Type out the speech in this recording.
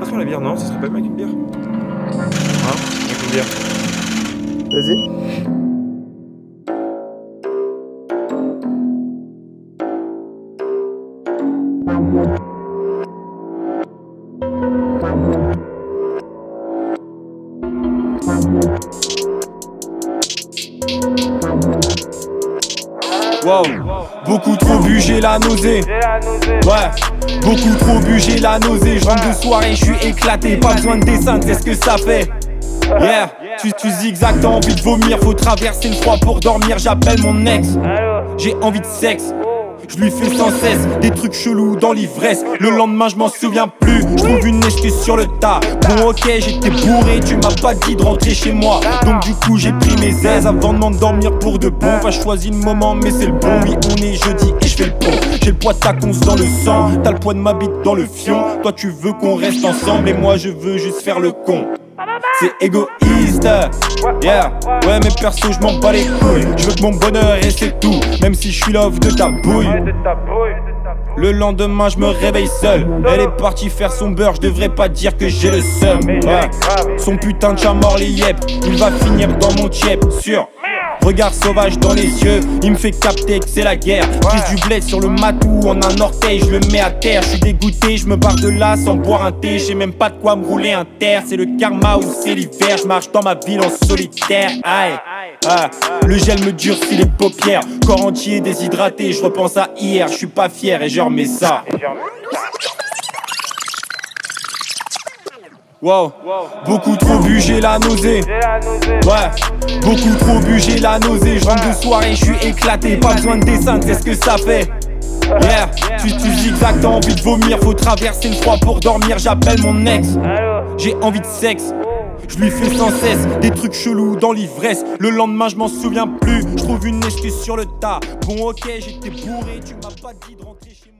Passe-moi la bière, non, ça serait pas mal avec une bière. Hein, avec une bière. Vas-y. Wow, beaucoup trop bu, j'ai la nausée. Ouais, beaucoup trop bu, j'ai la nausée. Je rentre de soirée, je suis éclaté. Pas besoin de descendre, c'est ce que ça fait. Yeah, tu zigzags, t'as envie de vomir. Faut traverser le froid pour dormir. J'appelle mon ex, j'ai envie de sexe. Je lui fais sans cesse des trucs chelous dans l'ivresse. Le lendemain je m'en souviens plus. Je trouve une excuse sur le tas. Bon ok, j'étais bourré, tu m'as pas dit de rentrer chez moi. Donc du coup j'ai pris mes aises avant de m'endormir pour de bon. Enfin je choisis le moment mais c'est le bon. Oui on est jeudi et je fais le pont. J'ai le poids de ta conce dans le sang, t'as le poids de ma bite dans le fion. Toi tu veux qu'on reste ensemble et moi je veux juste faire le con. C'est égoïste, yeah. Ouais mais perso je m'en bats les couilles. Je veux que mon bonheur et c'est tout. Même si je suis love de ta bouille. Le lendemain je me réveille seul. Elle est partie faire son beurre, je devrais pas dire que j'ai le seum, ouais. Son putain de chat mort les yep. Il va finir dans mon tiep, sûr. Regard sauvage dans les yeux, il me fait capter que c'est la guerre. Prise du bled sur le matou, en un orteil je le mets à terre. Je suis dégoûté, je me barre de là sans boire un thé. J'ai même pas de quoi me rouler un terre. C'est le karma ou c'est l'hiver, je marche dans ma ville en solitaire. Aïe. Ah, le gel me durcit les paupières. Corps entier déshydraté, je repense à hier. Je suis pas fier et je remets ça. Wow, beaucoup trop bu, j'ai la nausée. Ouais, beaucoup trop bu, j'ai la nausée. Je rentre de soirée, je suis éclaté. Pas besoin de descendre, c'est ce que ça fait. Yeah, tu zigzags, t'as envie de vomir. Faut traverser le froid pour dormir. J'appelle mon ex, j'ai envie de sexe. Je lui fais sans cesse des trucs chelous dans l'ivresse. Le lendemain, je m'en souviens plus. Je trouve une excuse sur le tas. Bon, ok, j'étais bourré, tu m'as pas dit de rentrer chez moi.